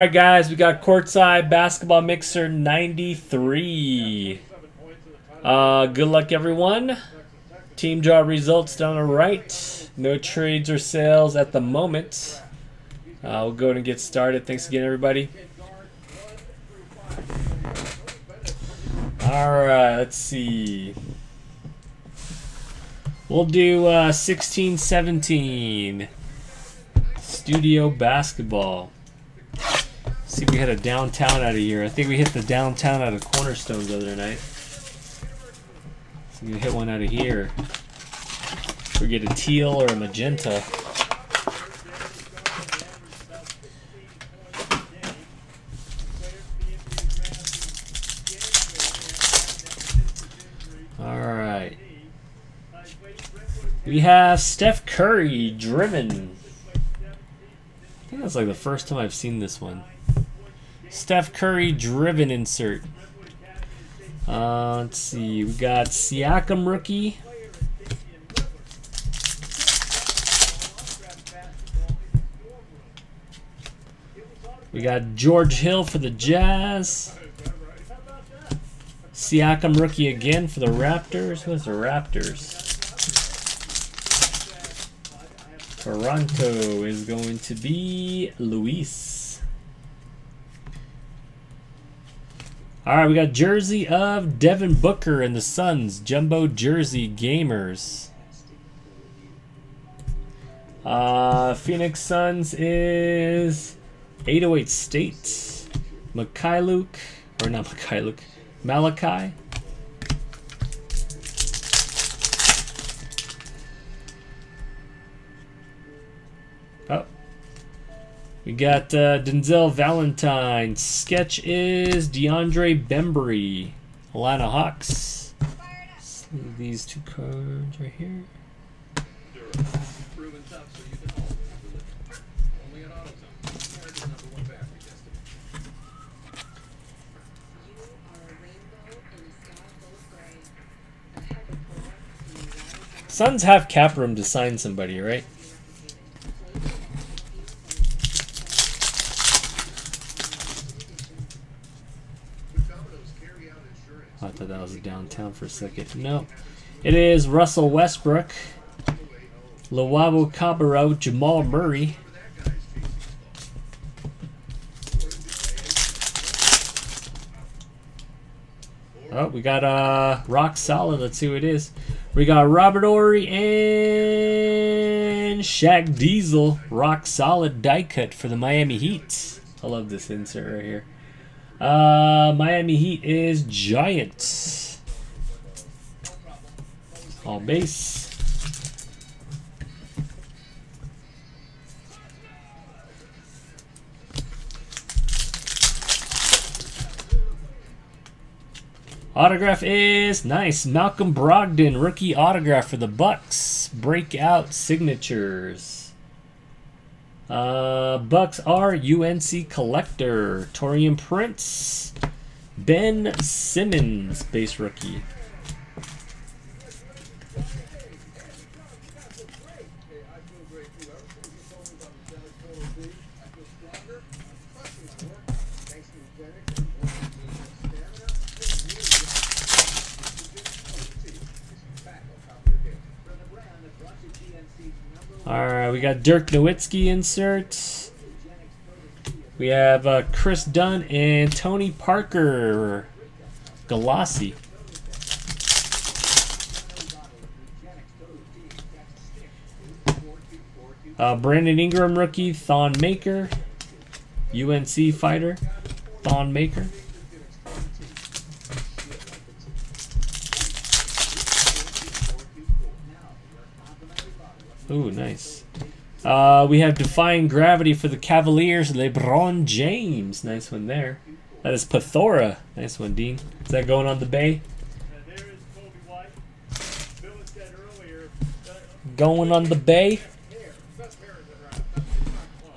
All right, guys, we got Courtside Basketball Mixer 93. Good luck, everyone. Team draw results down the right. No trades or sales at the moment. We'll go ahead and get started. Thanks again, everybody. All right, let's see. We'll do 16-17. Studio Basketball. See if we had a downtown out of here. I think we hit the downtown out of Cornerstone the other night. So we hit one out of here. We get a teal or a magenta. All right. We have Steph Curry driven. I think that's like the first time I've seen this one. Steph Curry driven insert. Let's see, we got Siakam rookie. We got George Hill for the Jazz. Siakam rookie again for the Raptors. Who's the Raptors? Toronto is going to be Luis. All right, we got jersey of Devin Booker and the Suns, Jumbo Jersey Gamers. Phoenix Suns is 808 State. Malachi. Oh. We got Denzel Valentine. Sketch is DeAndre Bembry, Atlanta Hawks. Let's leave these two cards right here. Suns have cap room to sign somebody, right? I thought that was downtown for a second. No. It is Russell Westbrook, Lawabo Cabarro, Jamal Murray. Oh, we got Rock Solid. Let's see who it is. We got Robert Ory and Shaq Diesel. Rock Solid die cut for the Miami Heat. I love this insert right here. Miami Heat is Giants. All base. Autograph is nice. Malcolm Brogdon, rookie autograph for the Bucks. Breakout signatures. Bucks are UNC collector, Torian Prince, Ben Simmons, base rookie. Alright, we got Dirk Nowitzki inserts. We have Chris Dunn and Tony Parker. Galassi. Brandon Ingram rookie, Thon Maker. UNC fighter, Thon Maker. Ooh, nice. We have Defying Gravity for the Cavaliers, LeBron James. Nice one there. That is Pathora. Nice one, Dean. Is that going on the bay? Going on the bay?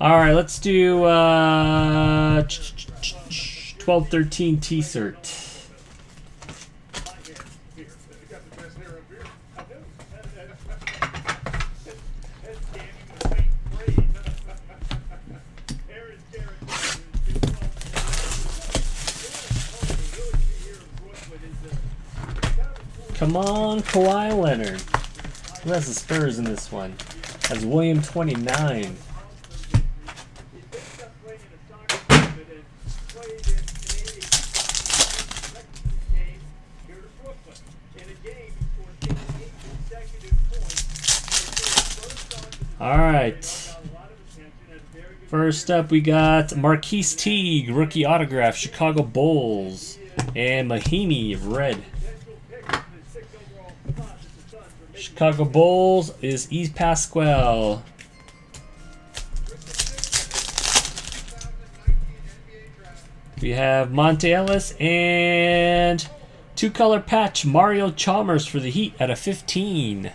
All right, let's do 12-13 T-shirt. Come on, Kawhi Leonard. Who has the Spurs in this one? That's William 29. All right. First up, we got Marquise Teague, rookie autograph, Chicago Bulls, and Mahimi of red. Chicago Bulls is Yves Pasquale. We have Monte Ellis and two-color patch Mario Chalmers for the Heat at a 15.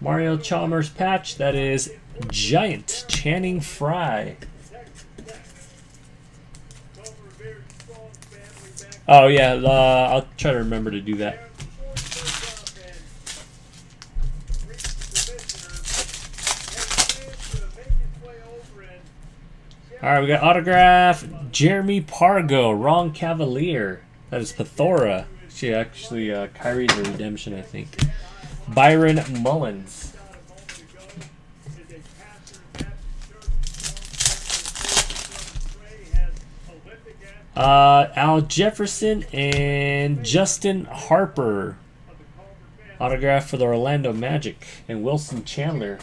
Mario Chalmers patch, that is Giant Channing Frye. Oh yeah, I'll try to remember to do that. Alright, we got autograph Jeremy Pargo, wrong Cavalier. That is Pathora. She actually Kyrie's a redemption, I think. Byron Mullins. Al Jefferson and Justin Harper. Autograph for the Orlando Magic and Wilson Chandler.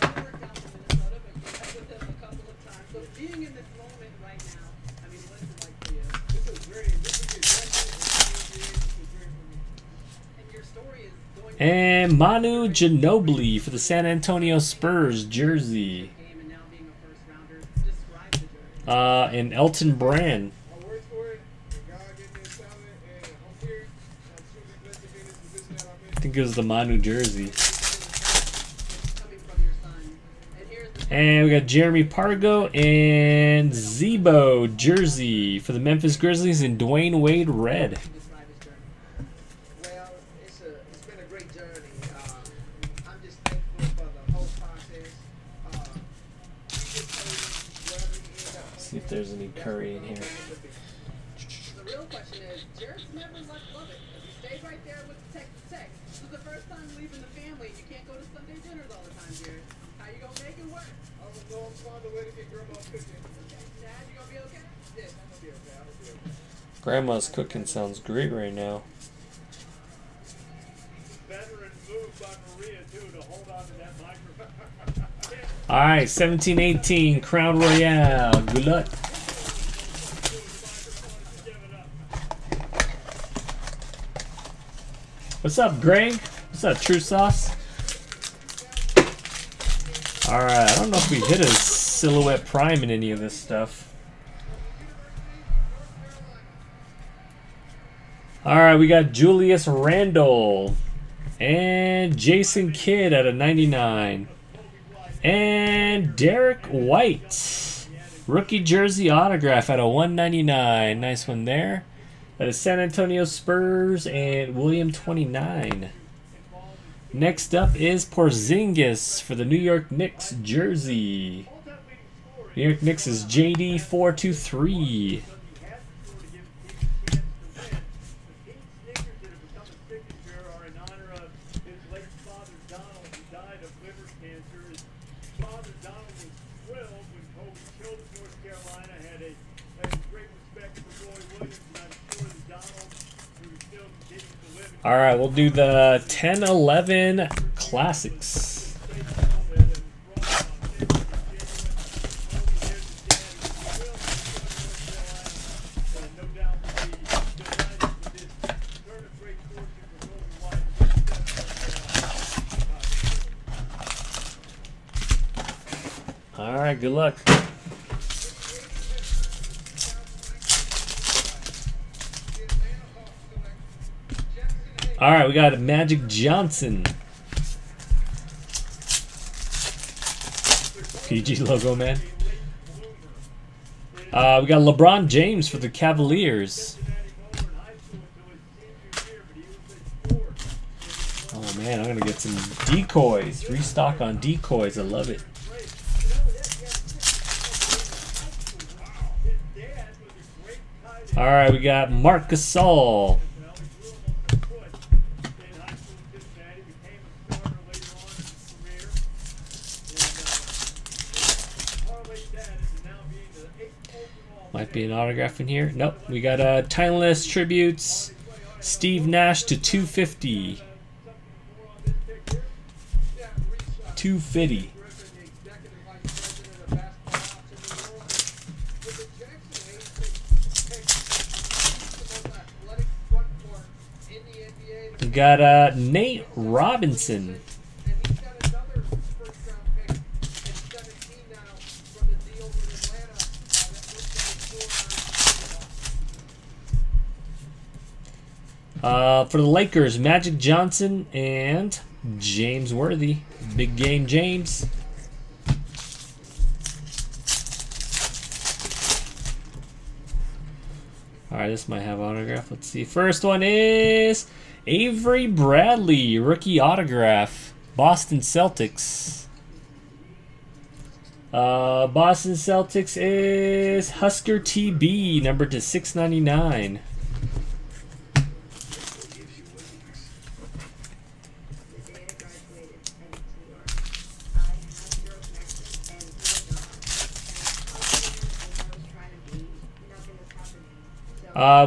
And Manu Ginobili for the San Antonio Spurs jersey. And Elton Brand. I think it was the Manu jersey. And we got Jeremy Pargo and Zebo jersey for the Memphis Grizzlies and Dwayne Wade red. If there's any Curry in here. The real question is, Jared's never left Lubbock. You stayed right there with the tech to tech. This is the first time leaving the family. You can't go to Sunday dinners all the time, Jared. How you gonna make it work? I'm gonna go and find a way to get grandma's cooking. Dad, you gonna be okay? Yes, I'm gonna be okay. Grandma's cooking sounds great right now. Veteran move by Maria too to hold on to that microphone. All right, 17-18, Crown Royale. Good luck. What's up, Greg? What's up, True Sauce? All right, I don't know if we hit a silhouette prime in any of this stuff. All right, we got Julius Randle and Jason Kidd at a 99. And Derek White, rookie jersey autograph at a 199. Nice one there. That is San Antonio Spurs and William 29. Next up is Porzingis for the New York Knicks jersey. New York Knicks is JD423. All right, we'll do the 10-11 classics. All right, good luck. All right, we got Magic Johnson. PG logo, man. We got LeBron James for the Cavaliers. Oh, man, I'm going to get some decoys. Restock on decoys. I love it. All right, we got Marc Gasol Might be an autograph in here. Nope. We got Timeless Tributes. Steve Nash to 250. 250. We got Nate Robinson. For the Lakers, Magic Johnson and James Worthy. Big game, James. All right, this might have autograph. Let's see. First one is Avery Bradley, rookie autograph. Boston Celtics. Boston Celtics is Husker TB, numbered to 699.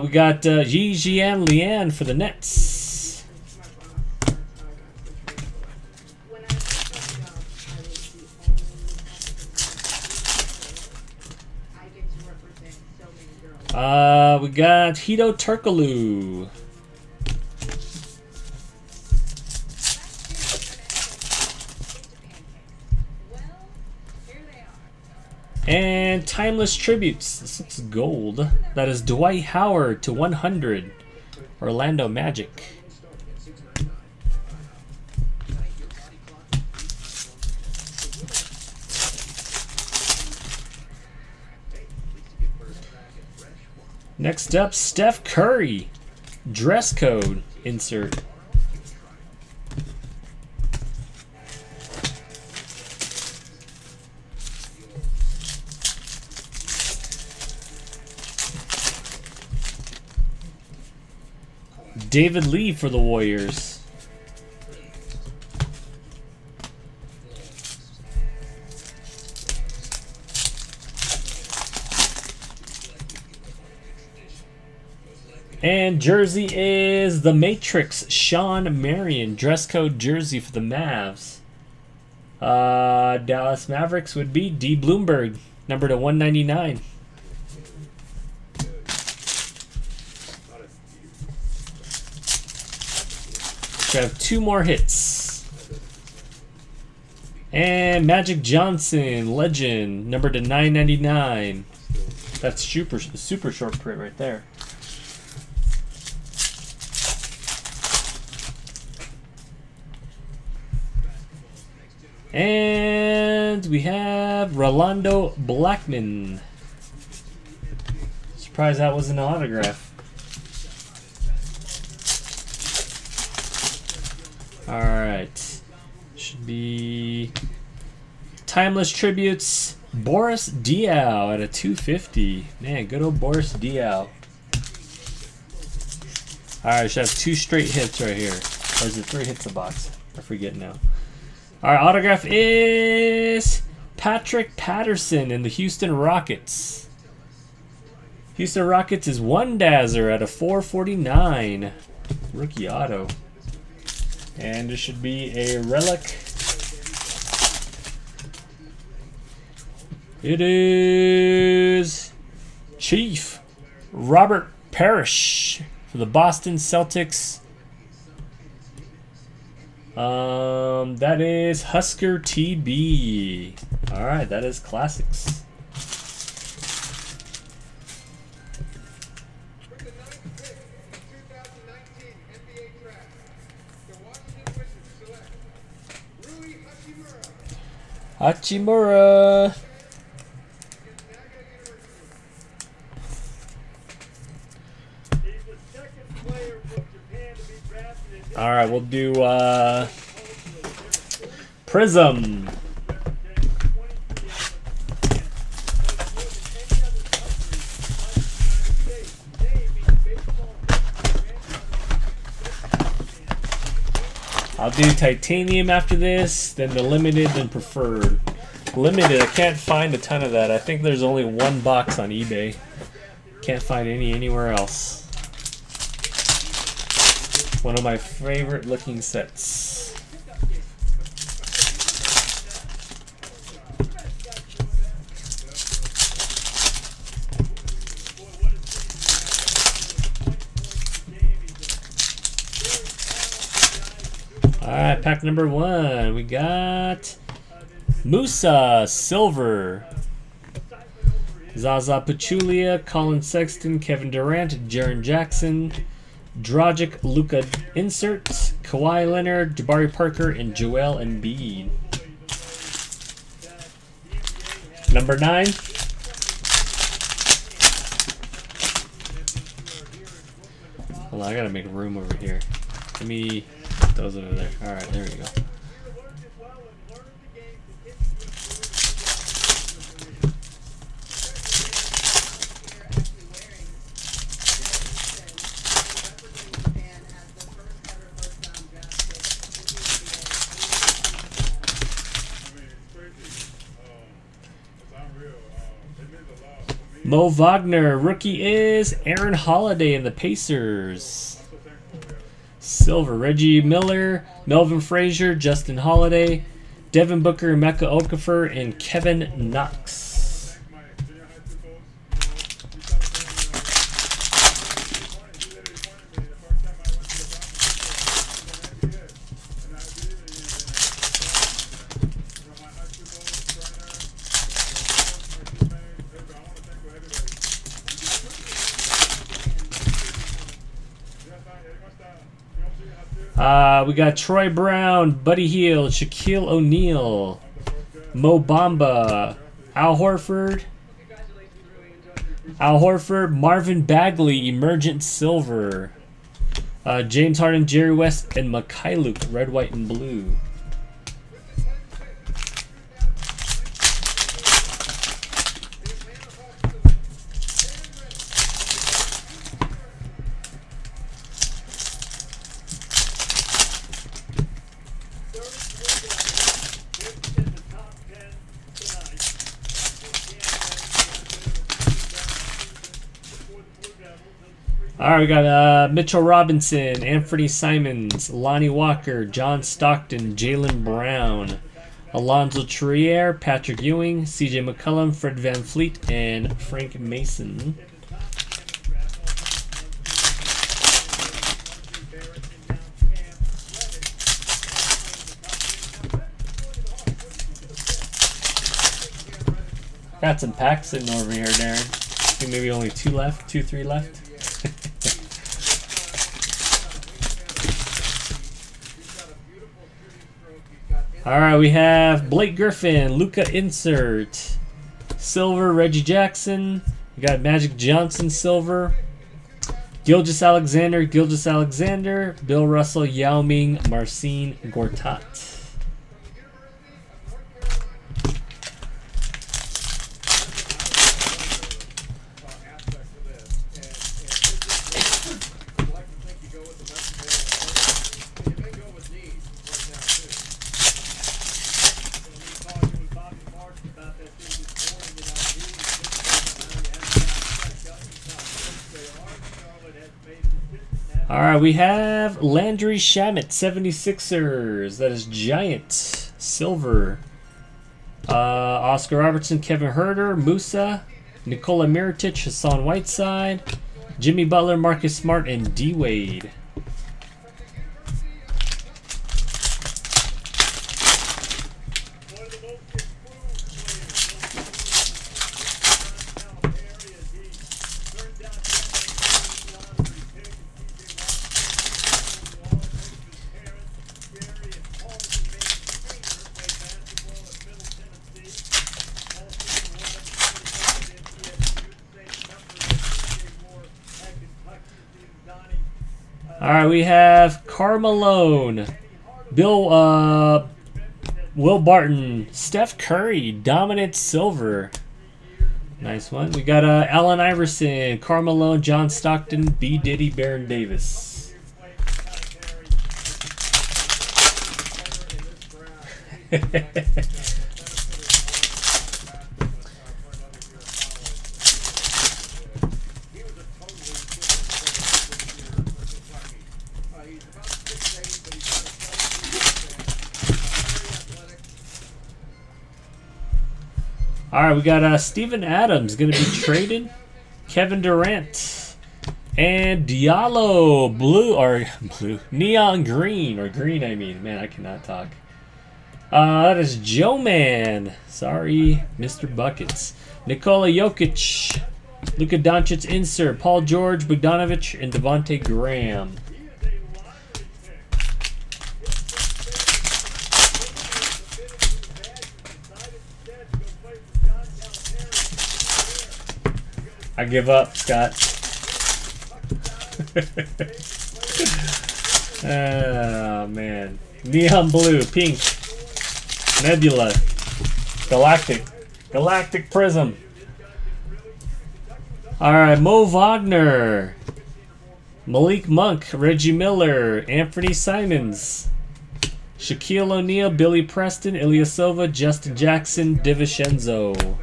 We got Ji-Jian Lian for the Nets. We got Hito Turkoglu. And Timeless Tributes. This looks gold. That is Dwight Howard to 100. Orlando Magic. Next up, Steph Curry. Dress code insert. David Lee for the Warriors. And jersey is The Matrix, Sean Marion. Dress code jersey for the Mavs. Dallas Mavericks would be D. Bloomberg, number to 199. We have two more hits. And Magic Johnson, legend, numbered to 999. That's super short print right there. And we have Rolando Blackman. Surprised that wasn't an autograph. All right, should be Timeless Tributes, Boris Diao at a 250. Man, good old Boris Diao. All right, should have two straight hits right here. Or is it three hits a box? I forget now. All right, autograph is Patrick Patterson in the Houston Rockets. Houston Rockets is Wondazzer at a 449. Rookie auto. And this should be a relic. It is Chief Robert Parrish for the Boston Celtics. That is Husker TB. All right, that is classics. Hachimura. All right, we'll do Prism. I'll do titanium after this, then the limited, then preferred. limited. I can't find a ton of that. I think there's only one box on eBay. Can't find any anywhere else. One of my favorite looking sets. Alright, pack number one. We got Musa, silver. Zaza Pachulia, Colin Sexton, Kevin Durant, Jaren Jackson, Dragic, Luka insert, Kawhi Leonard, Jabari Parker, and Joel Embiid. Number 9. Hold on, I gotta make room over here. Let me put those over there. Alright, there we go. Mo Wagner, rookie is Aaron Holiday and the Pacers. Silver, Reggie Miller, Melvin Frazier, Justin Holiday, Devin Booker, Mecca Okafor, and Kevin Knox. We got Troy Brown, Buddy Hield, Shaquille O'Neal, Mo Bamba, Al Horford, Marvin Bagley, Emergent Silver, James Harden, Jerry West, and Makai Luke, red, white, and blue. Alright, we got Mitchell Robinson, Anthony Simons, Lonnie Walker, John Stockton, Jaylen Brown, Alonzo Trier, Patrick Ewing, CJ McCollum, Fred VanVleet, and Frank Mason. Got some packs sitting over here, Darren. I think maybe only two left, three left. All right, we have Blake Griffin, Luka insert, silver, Reggie Jackson. We got Magic Johnson, silver, Gilgeous-Alexander, Bill Russell, Yao Ming, Marcin Gortat. Alright, we have Landry Shamet, 76ers. That is Giant, silver. Oscar Robertson, Kevin Herter, Musa, Nikola Mirotic, Hassan Whiteside, Jimmy Butler, Marcus Smart, and D-Wade. Alright, we have Carmelo, Will Barton, Steph Curry, Dominant Silver. Nice one. We got Allen Iverson, Carmelo, John Stockton, B. Diddy, Baron Davis. All right, we got Steven Adams going to be traded. Kevin Durant. And Diallo, neon green, or green, I mean. Man, I cannot talk. That is Joe Man. Sorry, Mr. Buckets. Nikola Jokic. Luka Doncic insert. Paul George, Bogdanovic, and Devontae Graham. I give up, Scott. Oh, man. Neon blue, pink, Nebula, Galactic Prism. All right, Mo Wagner, Malik Monk, Reggie Miller, Anthony Simons, Shaquille O'Neal, Billy Preston, Ilyia Silva, Justin Jackson, DiVincenzo.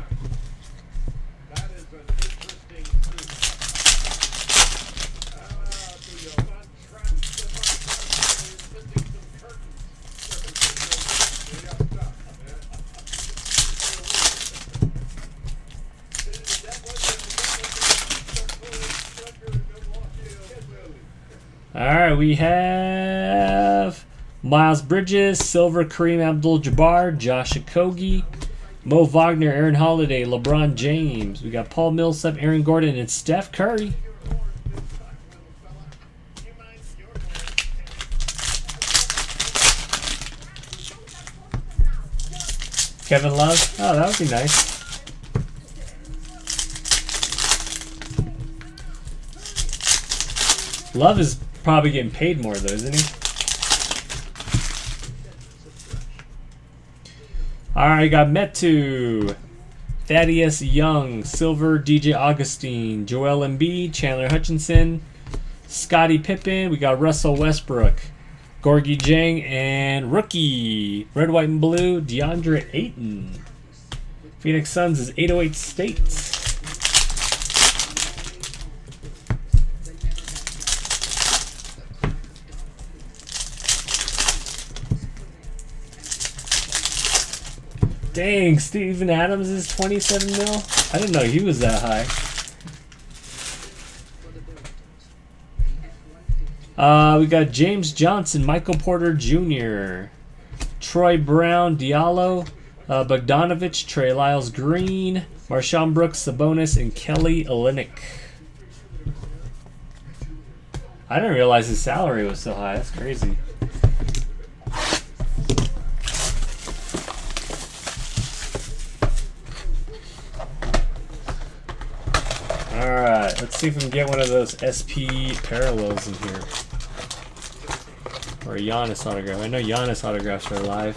Alright, we have Miles Bridges, Silver, Kareem Abdul-Jabbar, Josh Okogie, Mo Wagner, Aaron Holiday, LeBron James. We got Paul Millsap, Aaron Gordon, and Steph Curry. Kevin Love. Oh, that would be nice. Love is probably getting paid more, though, isn't he? All right, got Metu, Thaddeus Young, Silver, DJ Augustine, Joel Embiid, Chandler Hutchinson, Scottie Pippen. We got Russell Westbrook, Gorgie Jang, and rookie, red, white, and blue, DeAndre Ayton. Phoenix Suns is 808 State. Dang, Steven Adams is 27 mil? I didn't know he was that high. We got James Johnson, Michael Porter Jr., Troy Brown, Diallo, Bogdanovich, Trey Lyles Green, Marshawn Brooks, Sabonis, and Kelly Olynyk. I didn't realize his salary was so high. That's crazy. Alright, let's see if we can get one of those SP parallels in here. Or a Giannis autograph. I know Giannis autographs are alive.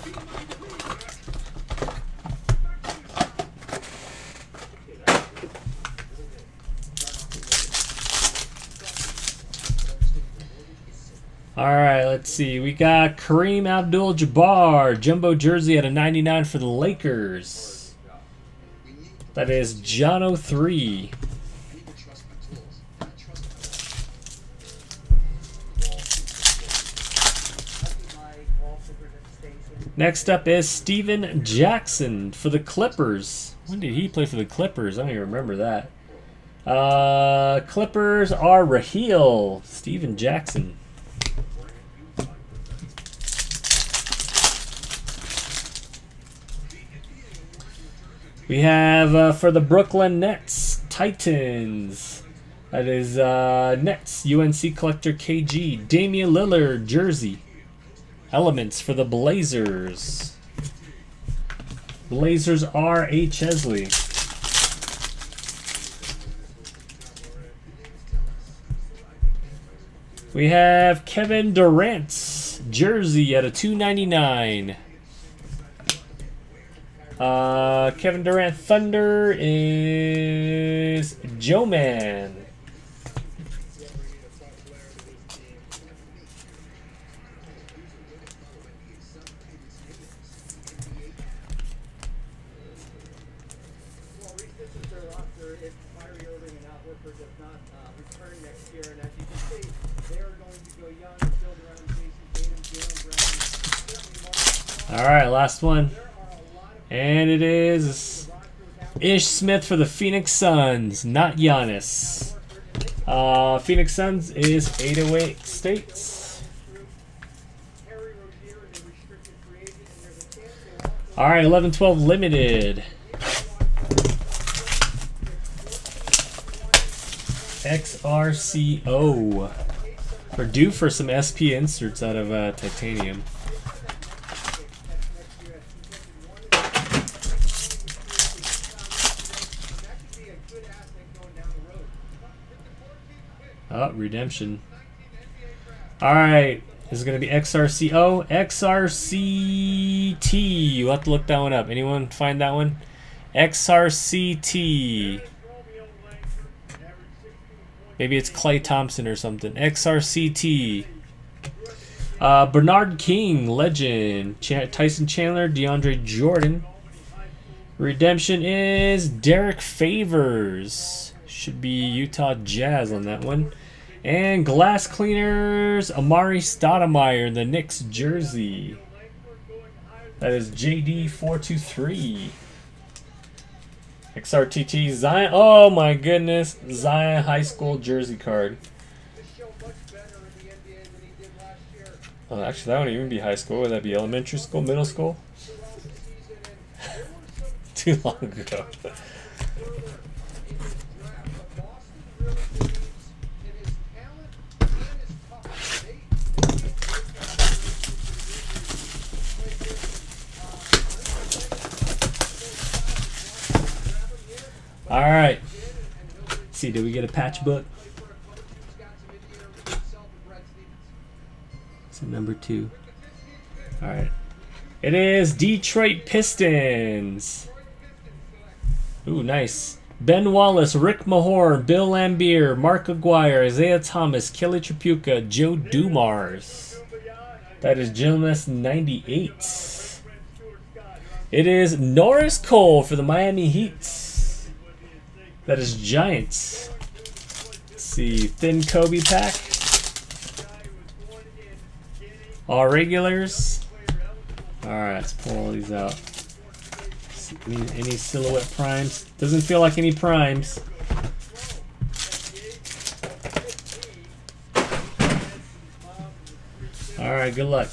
Alright, let's see. We got Kareem Abdul-Jabbar, Jumbo Jersey at a 99 for the Lakers. That is Jono 3. Next up is Steven Jackson for the Clippers. When did he play for the Clippers? I don't even remember that. Clippers are Raheel. Steven Jackson. We have for the Brooklyn Nets, Titans. That is Nets, UNC collector KG. Damian Lillard, jersey. Elements for the Blazers. Blazers are A. Chesley. We have Kevin Durant's jersey at a 299. Kevin Durant Thunder is Joe Man. All right, last one, and it is Ish Smith for the Phoenix Suns, not Giannis. Phoenix Suns is 808 States. All right, 11-12 limited. XRCO. We're due for some SP inserts out of titanium. Oh, redemption. All right, this is going to be XRCO, XRCT. You'll have to look that one up. Anyone find that one? XRCT. Maybe it's Clay Thompson or something. XRCT. Bernard King, legend. Tyson Chandler, DeAndre Jordan. Redemption is Derek Favors. Should be Utah Jazz on that one. And glass cleaners, Amari Stoudemire, the Knicks jersey. That is JD423. XRTT Zion. Oh my goodness, Zion High School jersey card. Oh, actually, that wouldn't even be high school. Would that be elementary school, middle school? Too long ago. All right. Let's see, did we get a patch book? It's a number 2. All right. It is Detroit Pistons. Ooh, nice. Ben Wallace, Rick Mahorn, Bill Lambier, Mark Aguirre, Isaiah Thomas, Kelly Tripucka, Joe Dumars. That is Gentleman's 98. It is Norris Cole for the Miami Heat. That is Giants. Let's see, thin Kobe pack. All regulars. All right, let's pull all these out. Any silhouette primes? Doesn't feel like any primes. All right, good luck.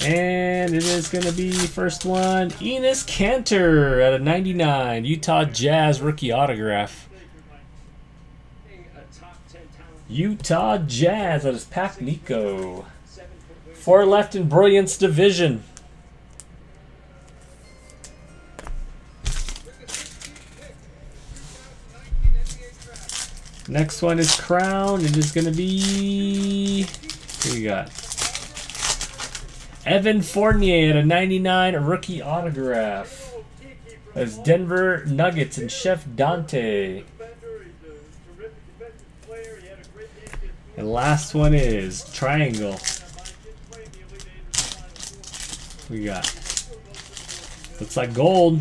And it is going to be, first one, Enes Kanter out of 99, Utah Jazz rookie autograph. Utah Jazz, that is Pac Nico. 4 left in Brilliance Division. Next one is Crown. It is going to be, who we got? Evan Fournier at a 99 rookie autograph. That's Denver Nuggets and Chef Dante. And last one is Triangle. We got, looks like gold.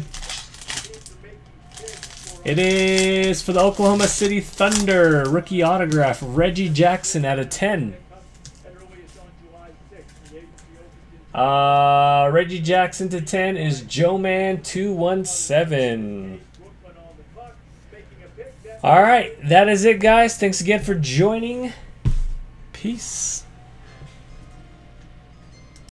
It is for the Oklahoma City Thunder, rookie autograph, Reggie Jackson at a 10. Reggie Jackson to 10 is Joe Man 217. All right, that is it, guys. Thanks again for joining. Peace.